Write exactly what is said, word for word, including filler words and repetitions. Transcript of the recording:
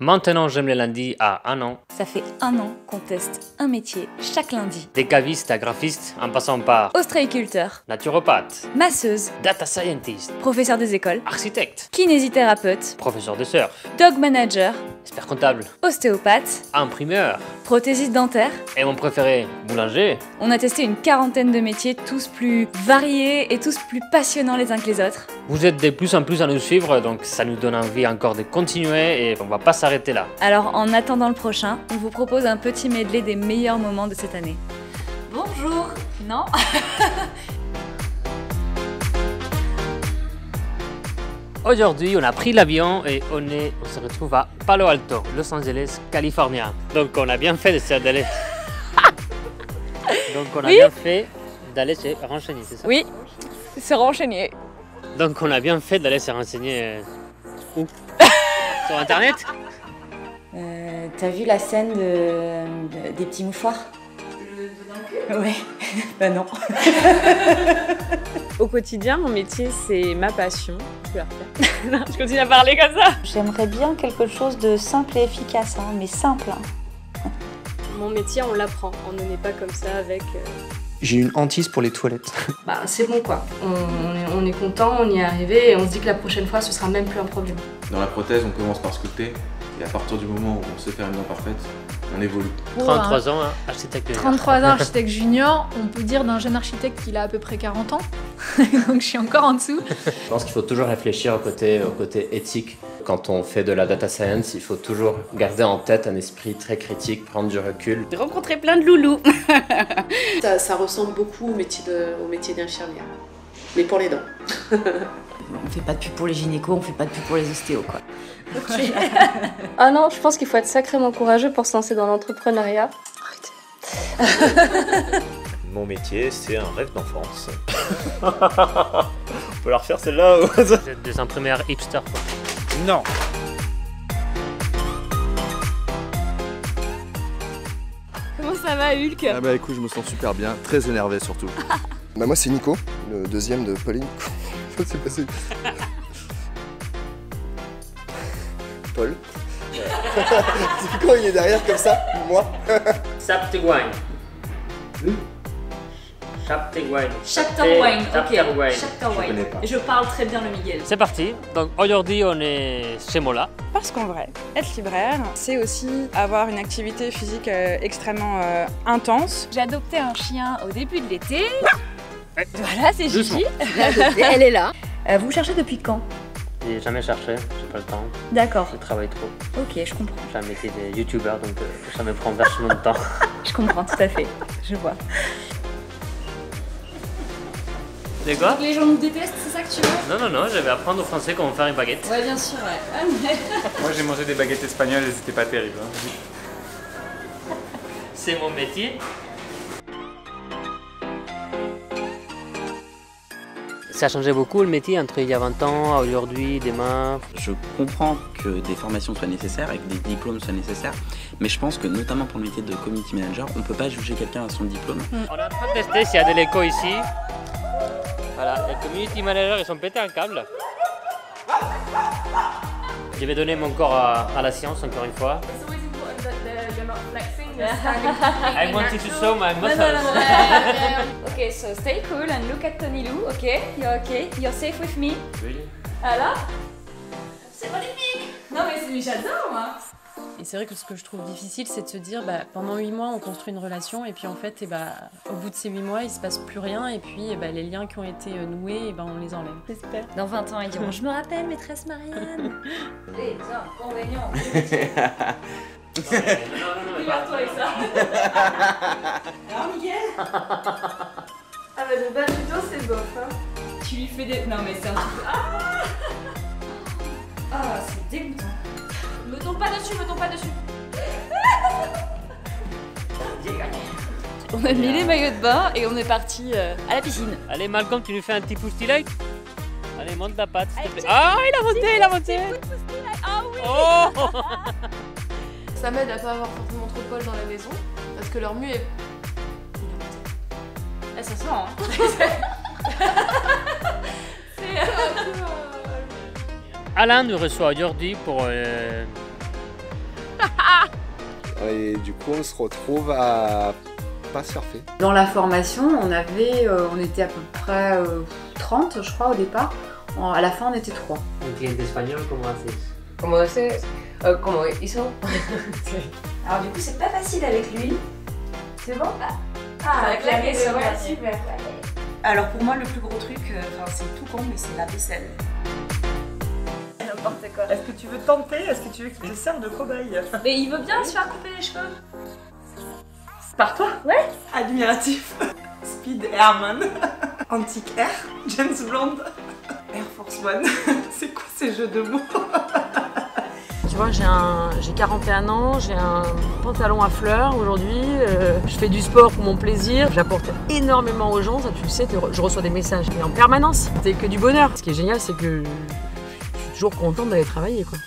Maintenant, j'aime les lundis à un an. Ça fait un an qu'on teste un métier chaque lundi. Des cavistes à graphistes en passant par ostréiculteur, naturopathe, masseuse, data scientist, professeur des écoles, architecte, kinésithérapeute, professeur de surf, dog manager, expert comptable, ostéopathe, imprimeur, prothésiste dentaire et mon préféré, boulanger. On a testé une quarantaine de métiers, tous plus variés et tous plus passionnants les uns que les autres. Vous êtes de plus en plus à nous suivre, donc ça nous donne envie encore de continuer et on va pas s'arrêter là. Alors en attendant le prochain, on vous propose un petit medley des meilleurs moments de cette année. Bonjour. Non. Aujourd'hui, on a pris l'avion et on, est, on se retrouve à Palo Alto, Los Angeles, Californie. Donc on a bien fait de se d'aller. Donc on a oui bien fait d'aller se renseigner, c'est ça? Oui, se renseigner. Donc on a bien fait d'aller se renseigner où? Sur internet. euh, T'as vu la scène de, de, des petits mouchoirs? Ouais, bah non. Au quotidien, mon métier, c'est ma passion. Je peux la refaire. Non, je continue à parler comme ça. J'aimerais bien quelque chose de simple et efficace, hein, mais simple. Hein. Mon métier, on l'apprend. On ne naît pas comme ça avec... Euh... J'ai une hantise pour les toilettes. Bah, c'est bon quoi. On, on, est, on est content, on y est arrivé et on se dit que la prochaine fois, ce sera même plus un problème. Dans la prothèse, on commence par sculpter. Et à partir du moment où on sait faire une imparfaite, on évolue. trente-trois ans, hein, architecte junior. trente-trois ans, architecte junior, on peut dire d'un jeune architecte qu'il a à peu près quarante ans, donc je suis encore en dessous. Je pense qu'il faut toujours réfléchir au côté, au côté éthique. Quand on fait de la data science, il faut toujours garder en tête un esprit très critique, prendre du recul. J'ai rencontré plein de loulous. ça, ça ressemble beaucoup au métier d'infirmière, mais pour les dents. On fait pas de pub pour les gynécos, on fait pas de pub pour les ostéos, quoi. Okay. Ah non, je pense qu'il faut être sacrément courageux pour se lancer dans l'entrepreneuriat. Arrêtez. Mon métier, c'est un rêve d'enfance. On peut la refaire celle-là ou... Vous êtes des imprimeurs hipsters, quoi. Non. Comment ça va, Hulk? Ah bah écoute, je me sens super bien, très énervé surtout. Bah moi, c'est Nico, le deuxième de Pauline. C'est passé. Paul. Quand il est derrière comme ça, moi. Sapteguine. Sapteguine. Sapteguine. Sapteguine. Je parle très bien le Miguel. C'est parti. Donc aujourd'hui, on est chez Mola. Parce qu'en vrai, être libraire, c'est aussi avoir une activité physique euh, extrêmement euh, intense. J'ai adopté un chien au début de l'été. Voilà, c'est Gigi. Elle est là. Euh, vous cherchez depuis quand? J'ai jamais cherché, j'ai pas le temps. D'accord. Je travaille trop. Ok, je comprends. J'ai un métier de youtubeur, donc euh, ça me prend vachement de temps. Je comprends, tout à fait. Je vois. C'est quoi? Donc les gens nous détestent, c'est ça que tu veux? Non, non, non, j'avais appris aux Français comment faire une baguette. Ouais, bien sûr, ouais. Ah, mais... Moi, j'ai mangé des baguettes espagnoles et c'était pas terrible. Hein. C'est mon métier. Ça a changé beaucoup le métier entre il y a vingt ans, aujourd'hui, demain. Je comprends que des formations soient nécessaires et que des diplômes soient nécessaires, mais je pense que notamment pour le métier de community manager, on ne peut pas juger quelqu'un à son diplôme. Mmh. On a pas testé s'il y a de l'écho ici. Voilà, les community managers, ils sont pétés un câble. Je vais donner mon corps à, à la science encore une fois. I wanted to show my muscles. No, no, no, no. Yeah, yeah. Okay, so stay cool and look at Tony Lou, okay? You're okay? You're safe with me? Really? Alors? C'est magnifique! Non mais j'adore moi! Et c'est vrai que ce que je trouve difficile, c'est de se dire bah, pendant huit mois on construit une relation et puis en fait et bah, au bout de ces huit mois il se passe plus rien et puis et bah, les liens qui ont été noués et bah, on les enlève. J'espère. Dans vingt ans ils diront je me rappelle maîtresse Marianne. Les inconvénients. Non, non, non, regarde-toi avec ça. Alors Miguel. Ah bah le bas du dos c'est bof hein. Tu lui fais des... Non mais c'est un truc... Ah, ah c'est dégoûtant. Me tombe pas dessus, me tombe pas dessus. On a mis les maillots de bain et on est parti euh, à la piscine. Allez Malcolm, tu nous fais un petit pouce-t-il like. Allez monte la patte s'il te plaît. Ah il a monté, il a monté. Ah oui. Oh. Ça m'aide à pas avoir forcément trop de Paul dans la maison, parce que leur mue est... Eh, ça sent, hein. C'est... Alain nous reçoit aujourd'hui pour euh, Et du coup, on se retrouve à pas surfer. Dans la formation, on avait, euh, on était à peu près euh, trente, je crois, au départ. En, à la fin, on était trois. ¿Entiendes espagnol? ¿Cómo haces? ¿Cómo haces? Euh, ¿Cómo hizo? Alors du coup, c'est pas facile avec lui. C'est bon? Ah, ah la claqué, c'est vrai, super. Alors pour moi, le plus gros truc, euh, c'est tout con, mais c'est la vaisselle. Est-ce que tu veux tenter? Est-ce que tu veux qu'il te serve de cobaye? Mais il veut bien se faire couper les cheveux. Par toi? Ouais. Admiratif. Speed Airman. Antique Air. James Blonde. Air Force One. C'est quoi ces jeux de mots? Tu vois, j'ai un... quarante et un ans, j'ai un pantalon à fleurs aujourd'hui, euh, je fais du sport pour mon plaisir, j'apporte énormément aux gens, ça tu le sais, je reçois des messages et en permanence. C'est que du bonheur. Ce qui est génial, c'est que... toujours contente d'aller travailler quoi.